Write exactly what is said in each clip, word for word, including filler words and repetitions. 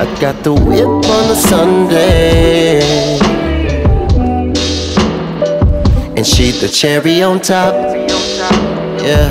I got the whip on a Sunday, and she the cherry on top. Yeah,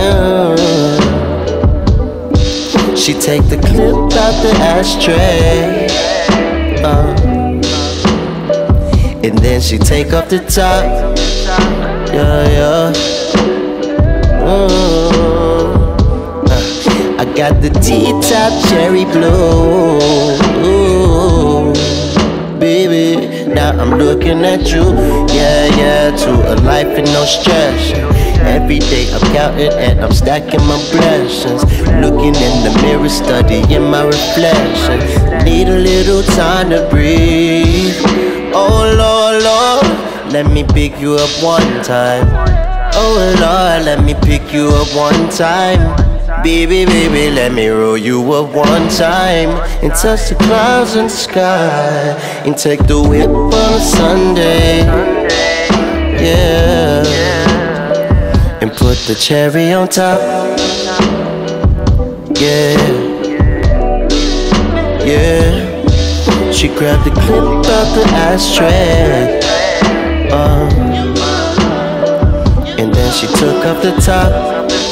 yeah. She take the clip out the ashtray, uh, and then she take off the top. Yeah, yeah. Uh, I got the T-top cherry blue. Ooh, baby, now I'm looking at you. Yeah, yeah, to a life and no stress. Every day I'm counting and I'm stacking my blessings. Looking in the mirror, studying my reflection. Need a little time to breathe. Oh Lord, Lord, let me pick you up one time. Oh Lord, let me pick you up one time. Baby, baby, let me roll you up one time, and touch the clouds in the sky, and take the whip on a Sunday. Yeah, and put the cherry on top. Yeah, yeah. She grabbed the clip out the ashtray, uh, and then she took off the top.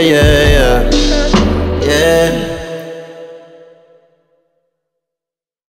yeah.